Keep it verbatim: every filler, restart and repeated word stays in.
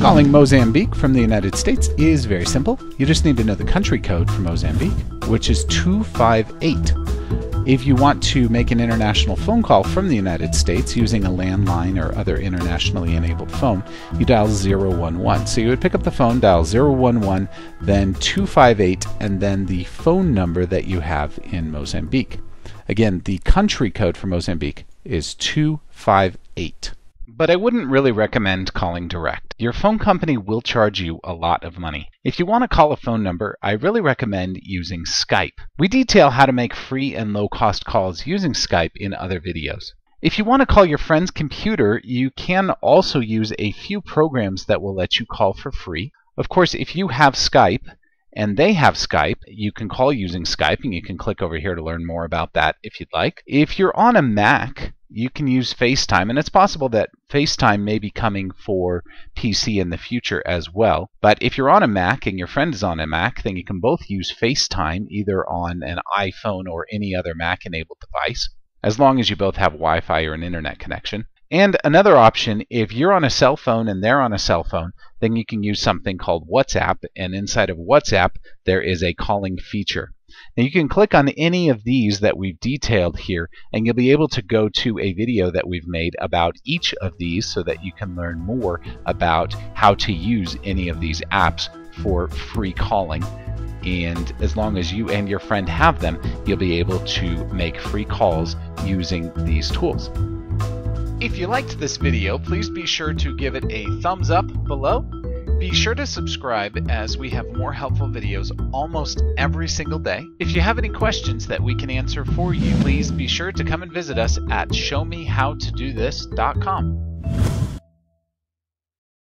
Calling Mozambique from the United States is very simple. You just need to know the country code for Mozambique, which is two five eight. If you want to make an international phone call from the United States using a landline or other internationally enabled phone, you dial zero one one. So you would pick up the phone, dial zero one one, then two five eight, and then the phone number that you have in Mozambique. Again, the country code for Mozambique is two five eight. But I wouldn't really recommend calling direct. Your phone company will charge you a lot of money. If you want to call a phone number, I really recommend using Skype. We detail how to make free and low-cost calls using Skype in other videos. If you want to call your friend's computer, you can also use a few programs that will let you call for free. Of course, if you have Skype and they have Skype, you can call using Skype, and you can click over here to learn more about that if you'd like. If you're on a Mac, you can use FaceTime, and it's possible that FaceTime may be coming for P C in the future as well. But if you're on a Mac and your friend is on a Mac, then you can both use FaceTime either on an iPhone or any other Mac-enabled device, as long as you both have Wi-Fi or an internet connection. And another option, if you're on a cell phone and they're on a cell phone, then you can use something called WhatsApp, and inside of WhatsApp there is a calling feature. Now you can click on any of these that we've detailed here, and you'll be able to go to a video that we've made about each of these so that you can learn more about how to use any of these apps for free calling. And as long as you and your friend have them, you'll be able to make free calls using these tools. If you liked this video, please be sure to give it a thumbs up below. Be sure to subscribe, as we have more helpful videos almost every single day. If you have any questions that we can answer for you, please be sure to come and visit us at show me how to do this dot com.